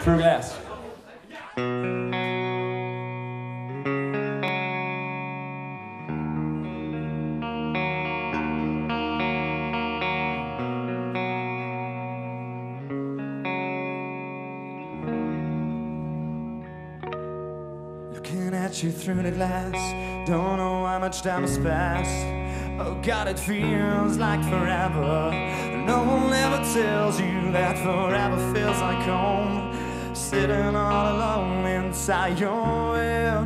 Through Glass. Looking at you through the glass, don't know how much time has passed. Oh God, it feels like forever. No one ever tells you that forever feels like home. Sitting all alone inside your will.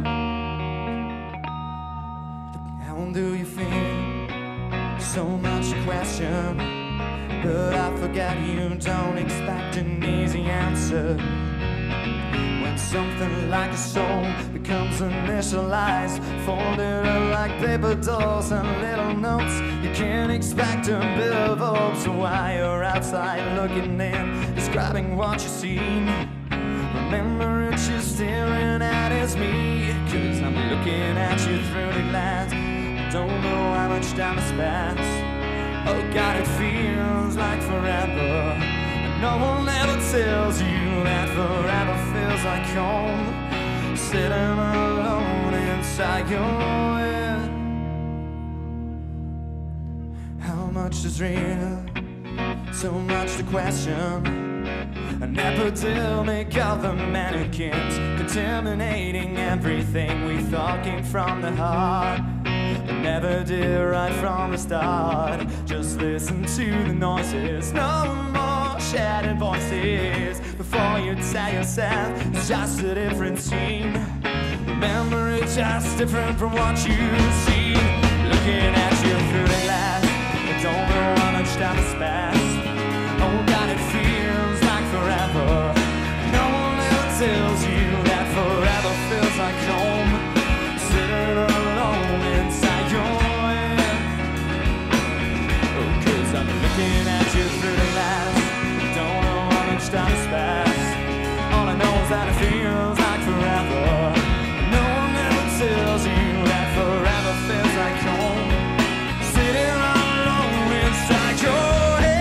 How do you feel? So much a question, but I forget you don't expect an easy answer. When something like a soul becomes initialized, folded up like paper dolls and little notes, you can't expect a bill of hope. So while you're outside looking in, describing what you see, remember it's you staring at is me. Cause I'm looking at you through the glass, don't know how much time has passed. Oh God, it feels like forever. No one ever tells you that forever feels like home. Sitting alone inside your head. How much is real? So much to question. An epidemic of the mannequins, contaminating everything we thought came from the heart, but never did right from the start. Just listen to the noises, no more shattered voices. Before you tell yourself it's just a different scene, remember it's just different from what you see. Looking at you through the glass, I don't know how much time has passed. Oh God, it feels forever. No one ever tells you that forever feels like home. Sitting alone inside your head. Oh, cause I'm looking at you through the glass. Don't know how much time has passed. All I know is that it feels like forever. No one ever tells you that forever feels like home. Sitting alone inside your head.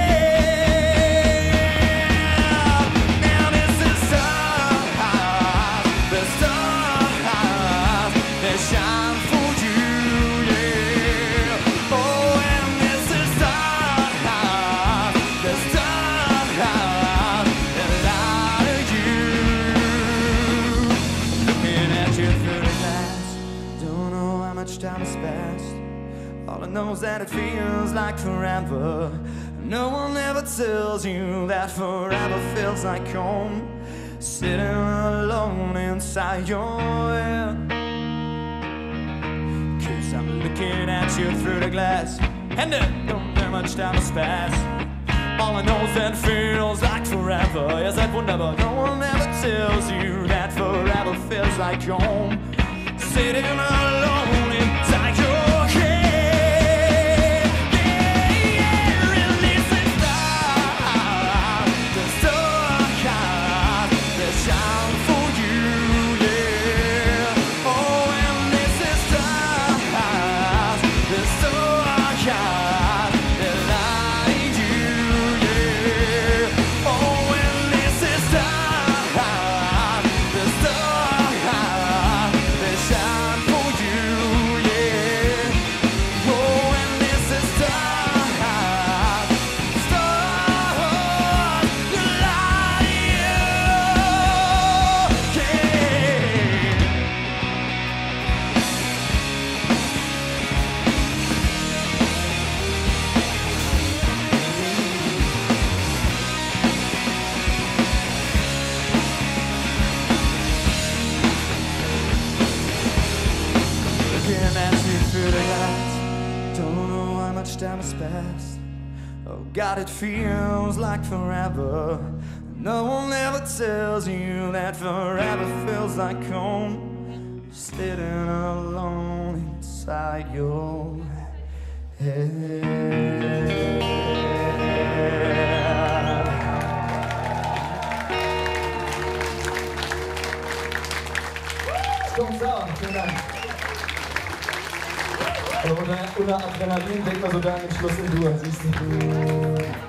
Knows that it feels like forever. No one ever tells you that forever feels like home. Sitting alone inside your head. Cause I'm looking at you through the glass, and there don't very much time has passed. All I know is that it feels like forever. Yes, that wunderbar. No one ever tells you that forever feels like home. Sitting alone inside your head. God, it feels like forever. No one ever tells you that forever feels like home. Sitting alone inside your head. Stimmt sauer, vielen Dank. Aber ohne Adrenalin denkt man sogar an den Schluss in Ruhe, siehst du?